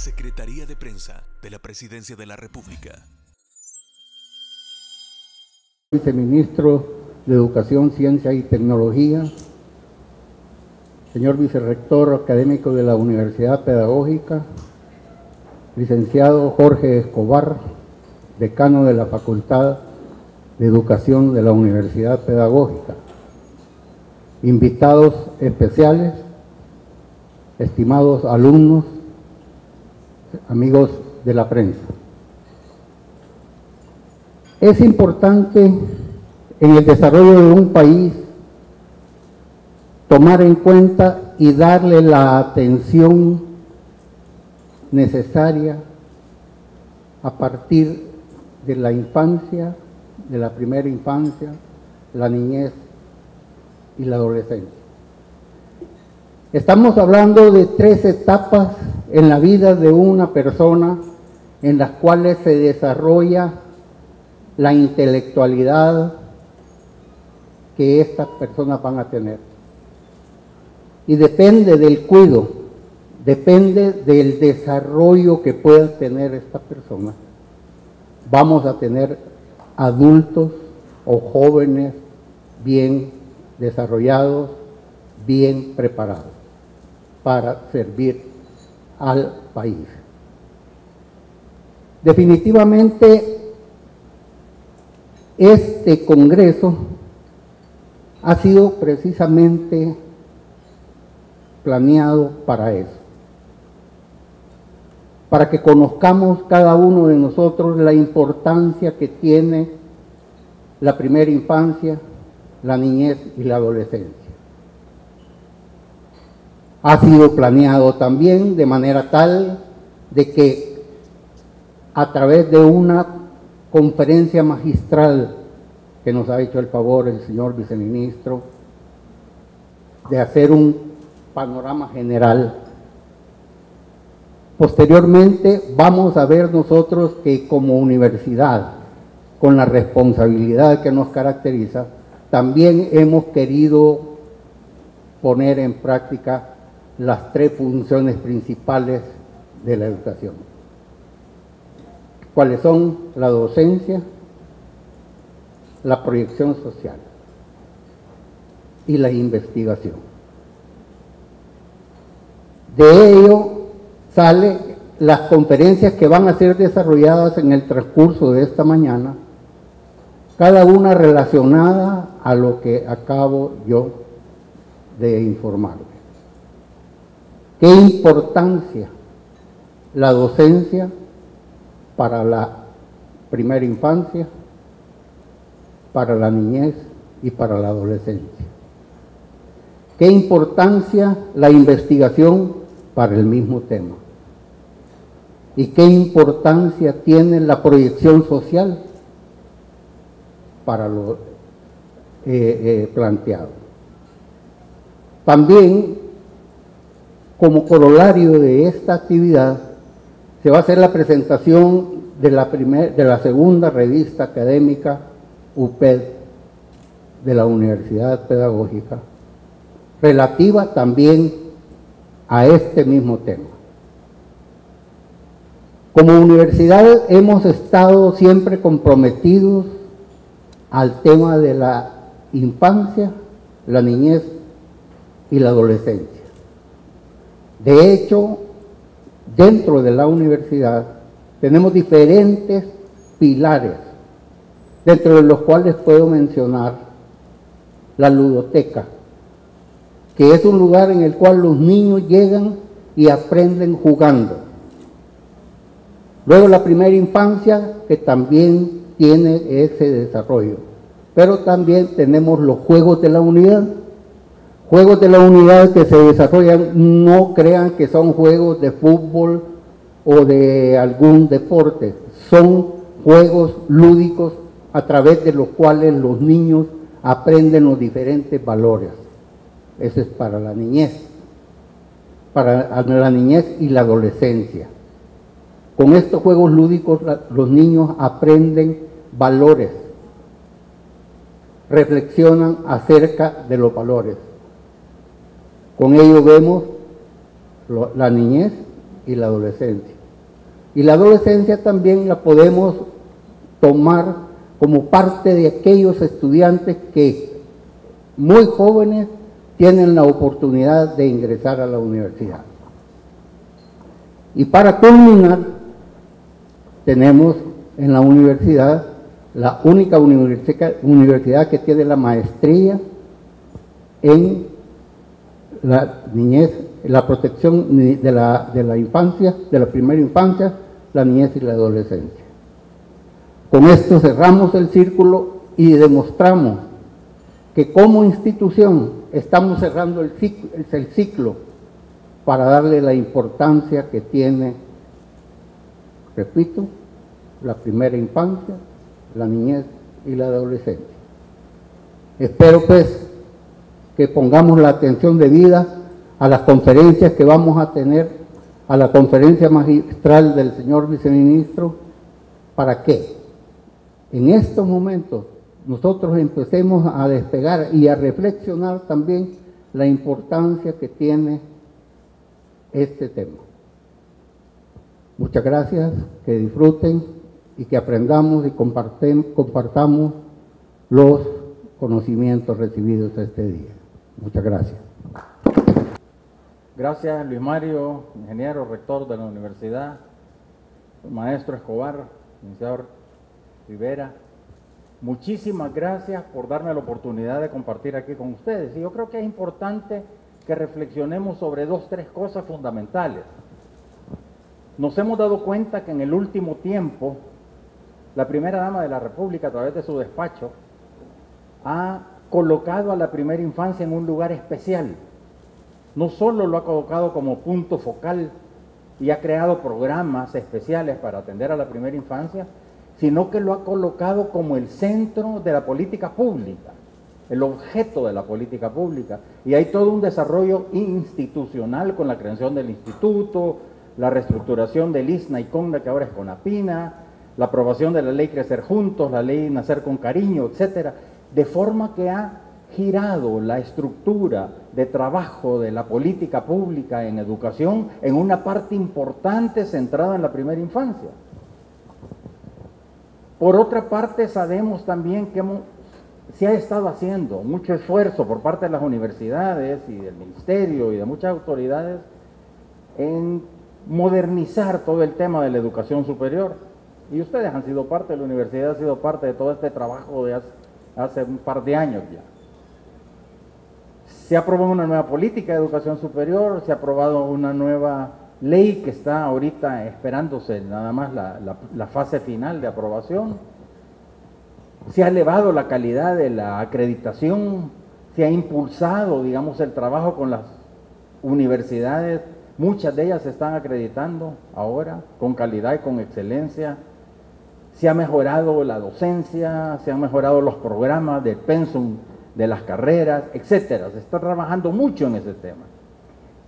Secretaría de Prensa de la Presidencia de la República. Viceministro de Educación, Ciencia y Tecnología, señor vicerrector académico de la Universidad Pedagógica, licenciado Jorge Escobar, decano de la Facultad de Educación de la Universidad Pedagógica, invitados especiales, estimados alumnos, amigos de la prensa. Es importante en el desarrollo de un país tomar en cuenta y darle la atención necesaria a partir de la infancia, de la primera infancia, la niñez y la adolescencia. Estamos hablando de tres etapas en la vida de una persona en las cuales se desarrolla la intelectualidad que estas personas van a tener. Y depende del cuidado, depende del desarrollo que puedan tener estas personas. Vamos a tener adultos o jóvenes bien desarrollados, bien preparados para servir al país. Definitivamente, este Congreso ha sido precisamente planeado para eso, para que conozcamos cada uno de nosotros la importancia que tiene la primera infancia, la niñez y la adolescencia. Ha sido planeado también de manera tal de que a través de una conferencia magistral que nos ha hecho el favor el señor viceministro de hacer un panorama general. Posteriormente vamos a ver nosotros que como universidad, con la responsabilidad que nos caracteriza, también hemos querido poner en práctica las tres funciones principales de la educación. ¿Cuáles son? La docencia, la proyección social y la investigación. De ello salen las conferencias que van a ser desarrolladas en el transcurso de esta mañana, cada una relacionada a lo que acabo yo de informarles. ¿Qué importancia la docencia para la primera infancia, para la niñez y para la adolescencia? ¿Qué importancia la investigación para el mismo tema? ¿Y qué importancia tiene la proyección social para lo planteado? También, como corolario de esta actividad, se va a hacer la presentación de la segunda revista académica UPED de la Universidad Pedagógica, relativa también a este mismo tema. Como universidad hemos estado siempre comprometidos al tema de la infancia, la niñez y la adolescencia. De hecho, dentro de la universidad tenemos diferentes pilares, dentro de los cuales puedo mencionar la ludoteca, que es un lugar en el cual los niños llegan y aprenden jugando. Luego la primera infancia, que también tiene ese desarrollo, pero también tenemos los juegos de la unidad. Juegos de la unidad que se desarrollan, no crean que son juegos de fútbol o de algún deporte, son juegos lúdicos a través de los cuales los niños aprenden los diferentes valores. Eso es para la niñez y la adolescencia. Con estos juegos lúdicos los niños aprenden valores, reflexionan acerca de los valores. Con ello vemos la niñez y la adolescencia. Y la adolescencia también la podemos tomar como parte de aquellos estudiantes que muy jóvenes tienen la oportunidad de ingresar a la universidad. Y para culminar, tenemos en la universidad, la única universidad que tiene la maestría en la niñez, la protección de la infancia, de la primera infancia, la niñez y la adolescencia. Con esto cerramos el círculo y demostramos que como institución estamos cerrando el ciclo para darle la importancia que tiene, repito, la primera infancia, la niñez y la adolescencia. Espero pues que pongamos la atención debida a las conferencias que vamos a tener, a la conferencia magistral del señor viceministro, para que en estos momentos nosotros empecemos a despegar y a reflexionar también la importancia que tiene este tema. Muchas gracias, que disfruten y que aprendamos y compartamos los conocimientos recibidos este día. Muchas gracias. Gracias, Luis Mario, ingeniero, rector de la universidad, maestro Escobar, licenciado Rivera, muchísimas gracias por darme la oportunidad de compartir aquí con ustedes. Y yo creo que es importante que reflexionemos sobre dos, tres cosas fundamentales. Nos hemos dado cuenta que en el último tiempo, la primera dama de la República, a través de su despacho, ha colocado a la primera infancia en un lugar especial. No solo lo ha colocado como punto focal y ha creado programas especiales para atender a la primera infancia, sino que lo ha colocado como el centro de la política pública, el objeto de la política pública. Y hay todo un desarrollo institucional con la creación del instituto, la reestructuración del ISNA y CONAPINA, que ahora es CONAPINA, la aprobación de la ley Crecer Juntos, la ley Nacer con Cariño, etcétera, de forma que ha girado la estructura de trabajo de la política pública en educación en una parte importante centrada en la primera infancia. Por otra parte, sabemos también que se ha estado haciendo mucho esfuerzo por parte de las universidades y del ministerio y de muchas autoridades en modernizar todo el tema de la educación superior. Y ustedes han sido parte, la universidad ha sido parte de todo este trabajo de hace un par de años ya. Se aprobó una nueva política de educación superior, se ha aprobado una nueva ley que está ahorita esperándose nada más la fase final de aprobación. Se ha elevado la calidad de la acreditación, se ha impulsado, digamos, el trabajo con las universidades. Muchas de ellas se están acreditando ahora con calidad y con excelencia. Se ha mejorado la docencia, se han mejorado los programas del pensum de las carreras, etcétera. Se está trabajando mucho en ese tema.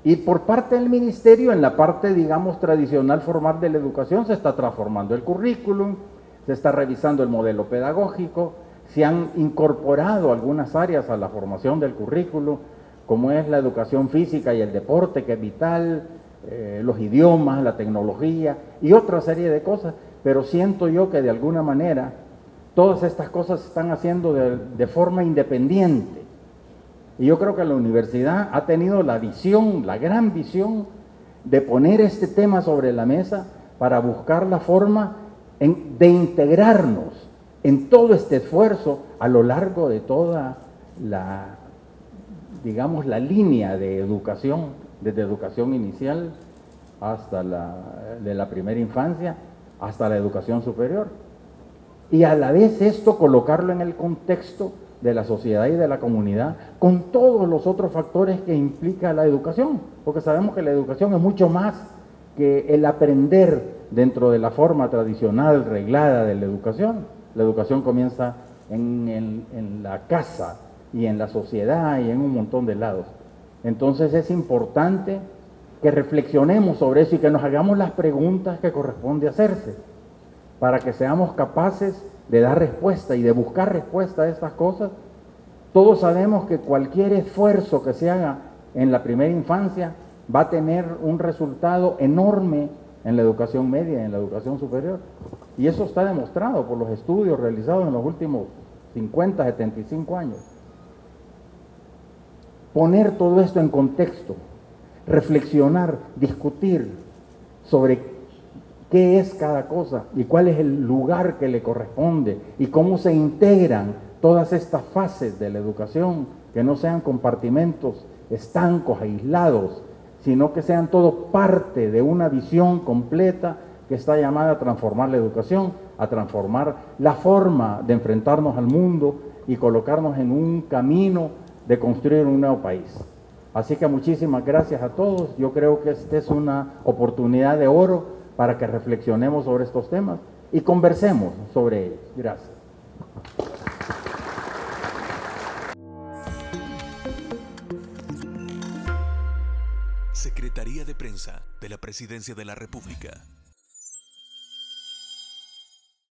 Y por parte del ministerio, en la parte, digamos, tradicional formal de la educación, se está transformando el currículum, se está revisando el modelo pedagógico, se han incorporado algunas áreas a la formación del currículum, como es la educación física y el deporte, que es vital, los idiomas, la tecnología y otra serie de cosas. Pero siento yo que de alguna manera todas estas cosas se están haciendo de forma independiente. Y yo creo que la universidad ha tenido la visión, la gran visión, de poner este tema sobre la mesa para buscar la forma de integrarnos en todo este esfuerzo a lo largo de toda la, digamos, la línea de educación, desde educación inicial hasta de la primera infancia, hasta la educación superior. Y a la vez esto colocarlo en el contexto de la sociedad y de la comunidad, con todos los otros factores que implica la educación, porque sabemos que la educación es mucho más que el aprender dentro de la forma tradicional, reglada de la educación. La educación comienza en la casa y en la sociedad y en un montón de lados. Entonces es importante que reflexionemos sobre eso y que nos hagamos las preguntas que corresponde hacerse, para que seamos capaces de dar respuesta y de buscar respuesta a estas cosas. Todos sabemos que cualquier esfuerzo que se haga en la primera infancia va a tener un resultado enorme en la educación media, en la educación superior. Y eso está demostrado por los estudios realizados en los últimos 50, 75 años. Poner todo esto en contexto, reflexionar, discutir sobre qué es cada cosa y cuál es el lugar que le corresponde y cómo se integran todas estas fases de la educación, que no sean compartimentos estancos, aislados, sino que sean todo parte de una visión completa que está llamada a transformar la educación, a transformar la forma de enfrentarnos al mundo y colocarnos en un camino de construir un nuevo país. Así que muchísimas gracias a todos. Yo creo que esta es una oportunidad de oro para que reflexionemos sobre estos temas y conversemos sobre ellos. Gracias. Secretaría de Prensa de la Presidencia de la República.